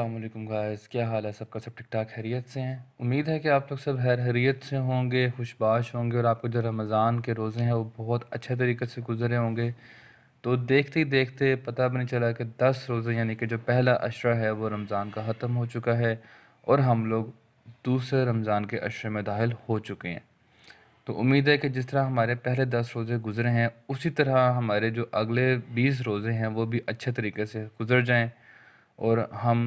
अस्सलामुअलैकुम गाइस, क्या हाल है सबका? सब ठीक ठाक खैरियत से हैं। उम्मीद है कि आप लोग सब खैरियत से होंगे, खुशबाश होंगे और आपको जो रमज़ान के रोज़े हैं वो बहुत अच्छे तरीके से गुजरे होंगे। तो देखते ही देखते पता भी नहीं चला कि 10 रोज़े यानी कि जो पहला अशरा है वो रमज़ान का ख़त्म हो चुका है और हम लोग दूसरे रमज़ान के अशरे में दाखिल हो चुके हैं। तो उम्मीद है कि जिस तरह हमारे पहले 10 रोज़े गुजरे हैं उसी तरह हमारे जो अगले 20 रोज़े हैं वो भी अच्छे तरीके से गुजर जाएँ और हम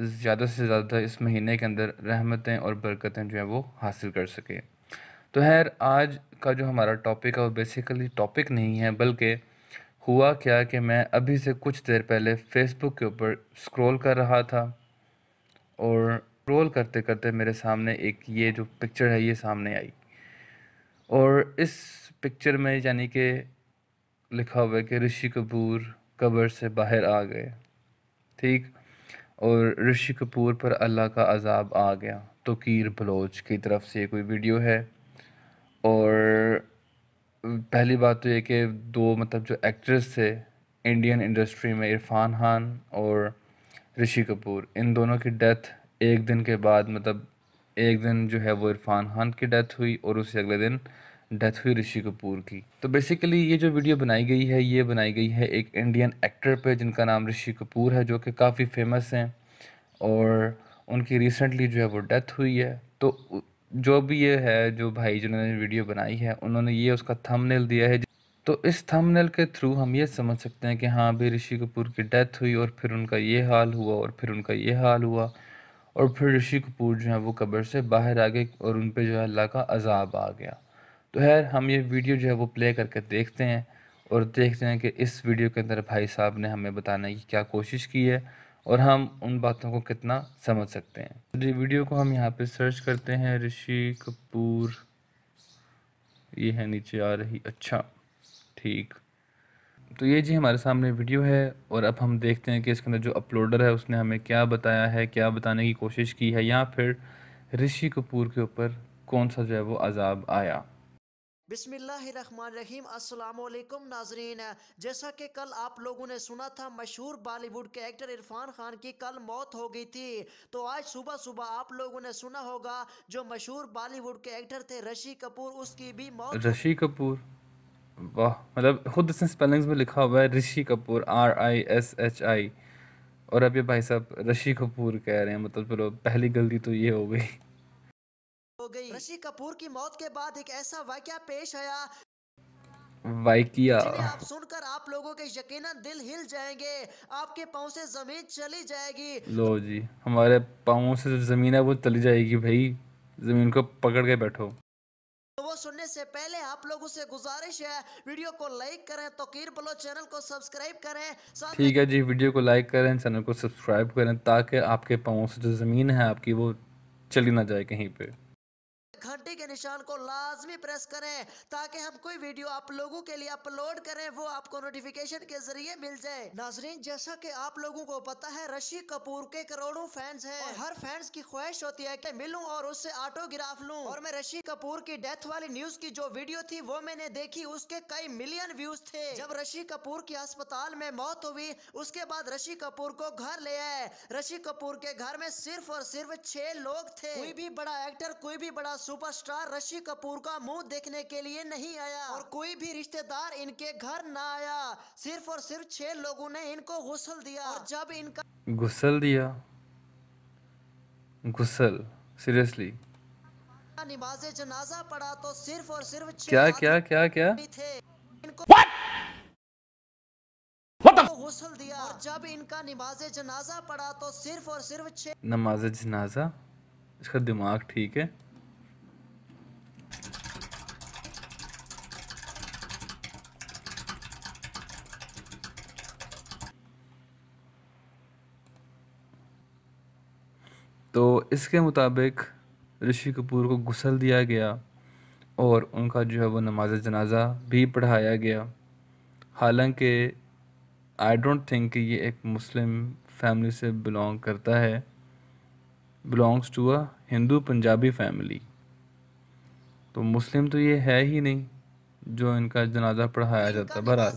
ज़्यादा से ज़्यादा इस महीने के अंदर रहमतें और बरकतें जो हैं वो हासिल कर सकें। तो खैर, आज का जो हमारा टॉपिक है वो बेसिकली टॉपिक नहीं है, बल्कि हुआ क्या कि मैं अभी से कुछ देर पहले फेसबुक के ऊपर स्क्रॉल कर रहा था और स्क्रॉल करते करते मेरे सामने एक ये जो पिक्चर है ये सामने आई और इस पिक्चर में यानी कि लिखा हुआ है कि ऋषि कपूर कब्र से बाहर आ गए, ठीक, और ऋषि कपूर पर अल्लाह का अजाब आ गया। तौकीर बलोच की तरफ से कोई वीडियो है और पहली बात तो ये कि दो मतलब जो एक्ट्रेस थे इंडियन इंडस्ट्री में, इरफान खान और ऋषि कपूर, इन दोनों की डेथ एक दिन के बाद, मतलब एक दिन जो है वो इरफान खान की डेथ हुई और उससे अगले दिन डेथ हुई ऋषि कपूर की। तो बेसिकली ये जो वीडियो बनाई गई है ये बनाई गई है एक इंडियन एक्टर पे जिनका नाम ऋषि कपूर है, जो कि काफ़ी फेमस हैं और उनकी रिसेंटली जो है वो डेथ हुई है। तो जो भी ये है, जो भाई जिन्होंने वीडियो बनाई है उन्होंने ये उसका थंबनेल दिया है, तो इस थंबनेल के थ्रू हम ये समझ सकते हैं कि हाँ भाई ऋषि कपूर की डेथ हुई और फिर उनका ये हाल हुआ और फिर उनका ये हाल हुआ और फिर ऋषि कपूर जो है वो कब्र से बाहर आ गए और उन पर जो है अल्लाह का अजाब आ गया। तो खैर, हम ये वीडियो जो है वो प्ले करके देखते हैं और देखते हैं कि इस वीडियो के अंदर भाई साहब ने हमें बताने की क्या कोशिश की है और हम उन बातों को कितना समझ सकते हैं। तो ये वीडियो को हम यहाँ पे सर्च करते हैं, ऋषि कपूर, ये है नीचे आ रही, अच्छा ठीक। तो ये जी हमारे सामने वीडियो है और अब हम देखते हैं कि इसके अंदर जो अपलोडर है उसने हमें क्या बताया है, क्या बताने की कोशिश की है या फिर ऋषि कपूर के ऊपर कौन सा जो है वो अजाब आया। बिस्मिल्लाहिर्रहमानिर्रहीम, अस्सलाम वालेकुम नाजरीन। जैसा कि कल आप लोगों ने सुना था मशहूर बॉलीवुड के एक्टर इरफान खान की कल मौत हो गई थी। तो आज सुबह सुबह आप लोगों ने सुना होगा जो मशहूर बॉलीवुड के एक्टर थे ऋषि कपूर, उसकी भी मौत। ऋषि कपूर, वाह, मतलब खुद इसने स्पेलिंग्स में लिखा हुआ है ऋषि कपूर, RISHI, और अब ये भाई साहब ऋषि कपूर कह रहे हैं, मतलब चलो पहली गलती तो ये हो गई। ऋषि कपूर की मौत के बाद एक ऐसा वाकया पेश आया आप सुनकर आप लोगों के यकीनन दिल हिल जाएंगे, आपके पाँव से जमीन चली जाएगी। लो जी, हमारे पाँव से जो जमीन है वो चली जाएगी, भाई जमीन को पकड़ के बैठो। तो वो सुनने से पहले आप लोगों से गुजारिश है वीडियो को लाइक करें, तौकीर बलोच चैनल को सब्सक्राइब करें। ठीक है जी, वीडियो को लाइक करें, चैनल को सब्सक्राइब करें ताकि आपके पाँव से जो जमीन है आपकी वो चली ना जाए कहीं पे। घंटी के निशान को लाजमी प्रेस करें ताकि हम कोई वीडियो आप लोगों के लिए अपलोड करें वो आपको नोटिफिकेशन के जरिए मिल जाए। नाजरीन, जैसा कि आप लोगों को पता है ऋषि कपूर के करोड़ों फैंस हैं और हर फैंस की ख्वाहिश होती है कि मिलूं और उससे ऑटोग्राफ लूं। और मैं ऋषि कपूर की डेथ वाली न्यूज की जो वीडियो थी वो मैंने देखी, उसके कई मिलियन व्यूज थे। जब ऋषि कपूर की अस्पताल में मौत हुई उसके बाद ऋषि कपूर को घर ले आए। ऋषि कपूर के घर में सिर्फ और सिर्फ 6 लोग थे। कोई भी बड़ा एक्टर, कोई भी बड़ा सुपरस्टार ऋषि कपूर का मुंह देखने के लिए नहीं आया और कोई भी रिश्तेदार इनके घर ना आया। सिर्फ और सिर्फ 6 लोगों ने इनको गुस्ल दिया और जब इनका गुस्ल दिया, गुस्ल सीरियसली, नमाज़े जनाजा पढ़ा तो सिर्फ और सिर्फ 6 क्या क्या क्या क्या थे इनको गुस्ल दिया और जब इनका नमाज़े जनाजा पढ़ा तो सिर्फ और सिर्फ 6 नमाज़े जनाजा। इसका दिमाग ठीक है, तो इसके मुताबिक ऋषि कपूर को गुस्ल दिया गया और उनका जो है वो नमाज जनाजा भी पढ़ाया गया। हालांकि आई डोंट थिंक कि ये एक मुस्लिम फैमिली से बिलोंग करता है, belongs to a Hindu Punjabi family, तो मुस्लिम तो ये है ही नहीं, जो इनका जनाजा पढ़ाया जाता। बहरहाल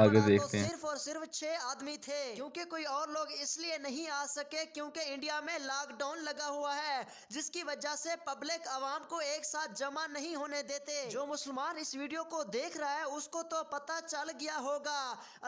आगे देखते हैं। सिर्फ और सिर्फ 6 आदमी थे क्योंकि कोई और लोग इसलिए नहीं आ सके क्योंकि इंडिया में लॉकडाउन लगा हुआ है, जिसकी वजह से पब्लिक आवाम को एक साथ जमा नहीं होने देते। जो मुसलमान इस वीडियो को देख रहा है उसको तो पता चल गया होगा।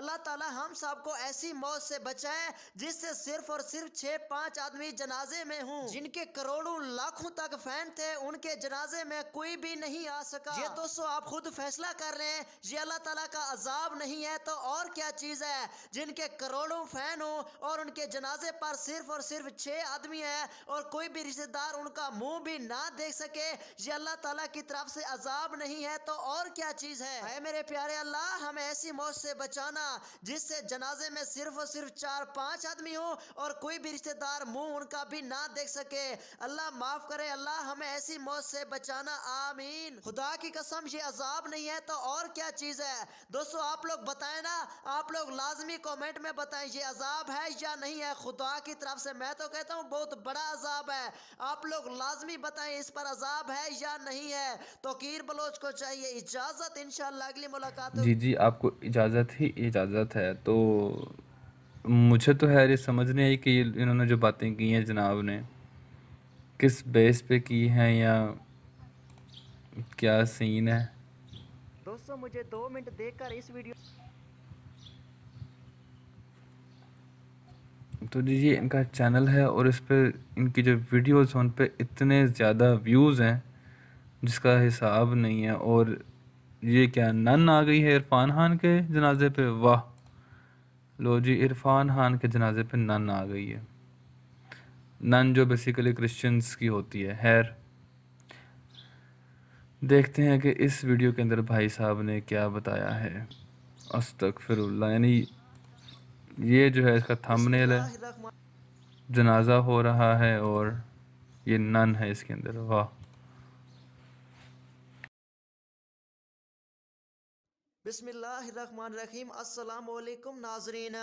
अल्लाह ताला हम सबको ऐसी मौत से बचाए जिससे सिर्फ और सिर्फ 6-5 आदमी जनाजे में हों। जिनके करोड़ों लाखों तक फैन थे उनके जनाजे में कोई भी नहीं आ सका। ये दोस्तों आप खुद फैसला कर रहे हैं, ये अल्लाह ताला का अजाब नहीं है तो और क्या चीज है। जिनके करोड़ों फैन हो और उनके जनाजे पर सिर्फ और सिर्फ 6 आदमी है और कोई भी रिश्तेदार उनका मुंह भी ना देख सके, ये अल्लाह ताला की तरफ से अजाब नहीं है तो और क्या चीज है। हाय मेरे प्यारे अल्लाह हमें ऐसी मौत से बचाना जिससे जनाजे में सिर्फ और सिर्फ 4-5 आदमी हो और कोई भी रिश्तेदार मुंह उनका भी ना देख सके। अल्लाह माफ करे, अल्लाह हमें ऐसी मौत से बचाना, आमीन। खुदा की कसम ये अजाब नहीं है तो और क्या चीज है। दोस्तों आप लोग बताएं ना, आप लोग लाजमी कमेंट में बताएं ये अजाब है या नहीं है। खुदा की तरफ से मैं तो कहता हूँ बहुत बड़ा अजाब है। आप लोग लाजमी बताएं इस पर अजाब है या नहीं है। तौकीर बलोच को चाहिए इजाजत, इंशाल्लाह अगली मुलाकात। जी आपको इजाजत ही इजाजत है। तो मुझे तो है ये समझ नहीं आई कि इन्होंने जो बातें की हैं जनाब ने किस बेस पे की हैं या क्या सीन है। दोस्तों मुझे 2 मिनट देकर इस वीडियो तो जी इनका चैनल है और इस पर इनकी जो वीडियोस हैं उन पर इतने ज़्यादा व्यूज़ हैं जिसका हिसाब नहीं है। और ये क्या नन आ गई है इरफान खान के जनाजे पे, वाह। लो जी इरफान खान के जनाजे पे नन आ गई है। नन जो बेसिकली क्रिश्चियंस की होती है। खैर देखते हैं कि इस वीडियो के अंदर भाई साहब ने क्या बताया है। अस्तगफिरुल्लाह, यानी ये जो है इसका थंबनेल है, जनाजा हो रहा है और ये नन है इसके अंदर, वाह। बिस्मिल्लाहिर्रहमानिर्रहीम, अस्सलामु अलैकुम नाजरीन।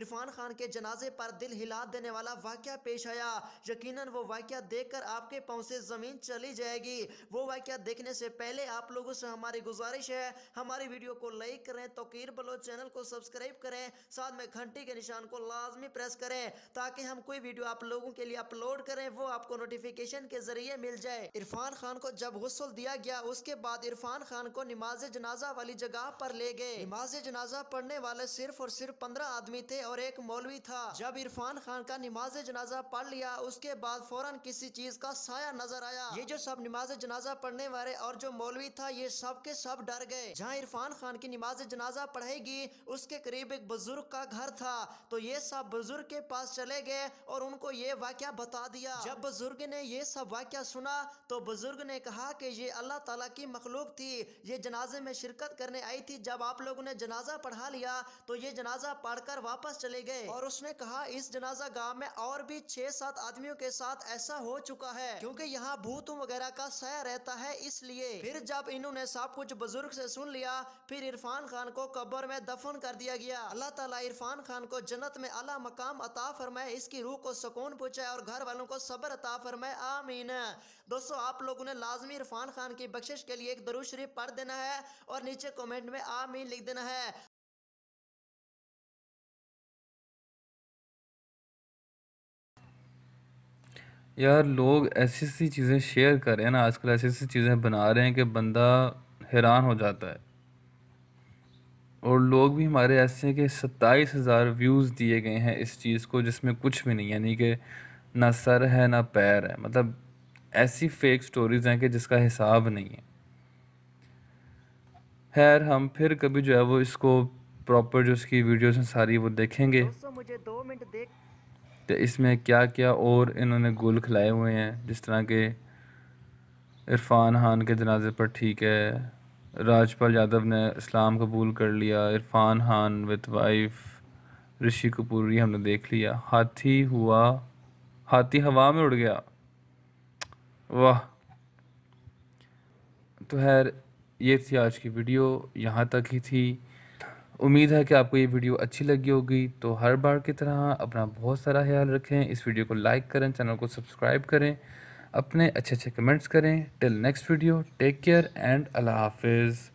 इरफान खान के जनाजे पर दिल हिला देने वाला वाक़या पेश आया। यकीनन वो वाक़या देखकर आपके पाँव से ज़मीन चली जाएगी। वो वाक़या देखने से पहले आप लोगों से हमारी गुजारिश है हमारी वीडियो को लाइक करें, तौकीर बलोच चैनल को सब्सक्राइब करें, साथ में घंटी के निशान को लाजमी प्रेस करें ताकि हम कोई वीडियो आप लोगों के लिए अपलोड करें वो आपको नोटिफिकेशन के ज़रिए मिल जाए। इरफान खान को जब गुस्ल दिया गया उसके बाद इरफान खान को नमाज जनाजा वाली जगह पर ले गए। नमाज जनाजा पढ़ने वाले सिर्फ और सिर्फ 15 आदमी थे और एक मौलवी था। जब इरफान खान का नमाज जनाजा पढ़ लिया उसके बाद फौरन किसी चीज का साया नजर आया। ये जो सब नमाज जनाजा पढ़ने वाले और जो मौलवी था ये सब के सब डर गए। जहाँ इरफान खान की नमाज जनाजा पढ़ेगी उसके करीब एक बुजुर्ग का घर था तो ये सब बुजुर्ग के पास चले गए और उनको ये वाकया बता दिया। जब बुजुर्ग ने ये सब वाकया सुना तो बुजुर्ग ने कहा कि ये अल्लाह ताला की मखलूक थी, ये जनाजे में शिरकत करने आई थी। जब आप लोगों ने जनाजा पढ़ा लिया तो ये जनाजा पढ़कर वापस चले गए। और उसने कहा इस जनाजा गांव में और भी 6-7 आदमियों के साथ ऐसा हो चुका है क्योंकि यहाँ भूतों वगैरह का साया रहता है इसलिए। फिर जब इन्होंने सब कुछ बुजुर्ग से सुन लिया फिर इरफान खान को कब्र में दफन कर दिया गया। अल्लाह ताला इरफान खान को जन्नत में आला मकाम अता फरमाए, इसकी रूह को सुकून पहुंचाए और घर वालों को सब्र अता फरमाए, आमीन। दोस्तों आप लोगों ने लाजमी इरफान खान की बख्शिश के लिए एक दरूद शरीफ पढ़ देना है और नीचे कमेंट में आमीन लिख देना है। यार लोग ऐसी ऐसी चीज़ें शेयर कर रहे हैं ना आजकल, ऐसी ऐसी चीज़ें बना रहे हैं कि बंदा हैरान हो जाता है। और लोग भी हमारे ऐसे हैं कि 27,000 व्यूज़ दिए गए हैं इस चीज़ को जिसमें कुछ भी नहीं, यानी कि ना सर है ना पैर है। मतलब ऐसी फेक स्टोरीज़ हैं कि जिसका हिसाब नहीं है। खैर हम फिर कभी जो है वो इसको प्रॉपर जो इसकी वीडियोस हैं सारी वो देखेंगे तो इसमें क्या क्या और इन्होंने गोल खिलाए हुए हैं, जिस तरह के इरफान खान के जनाजे पर, ठीक है, राजपाल यादव ने इस्लाम कबूल कर लिया, इरफान खान विद वाइफ, ऋषि कपूर ये हमने देख लिया, हाथी हवा में उड़ गया, वाह। तो खैर ये थी आज की वीडियो, यहाँ तक ही थी। उम्मीद है कि आपको ये वीडियो अच्छी लगी होगी। तो हर बार की तरह अपना बहुत सारा ख्याल रखें, इस वीडियो को लाइक करें, चैनल को सब्सक्राइब करें, अपने अच्छे अच्छे कमेंट्स करें। Till next video, take care and अल्लाह हाफिज़।